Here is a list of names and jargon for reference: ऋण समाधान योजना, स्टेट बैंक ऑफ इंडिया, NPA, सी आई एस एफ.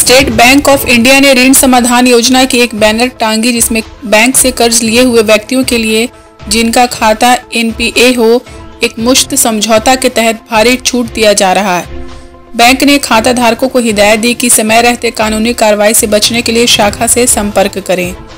स्टेट बैंक ऑफ इंडिया ने ऋण समाधान योजना की एक बैनर टांगी, जिसमें बैंक से कर्ज लिए हुए व्यक्तियों के लिए जिनका खाता NPA हो, एक मुश्त समझौता के तहत भारी छूट दिया जा रहा है। बैंक ने खाता धारकों को हिदायत दी कि समय रहते कानूनी कार्रवाई से बचने के लिए शाखा से संपर्क करें।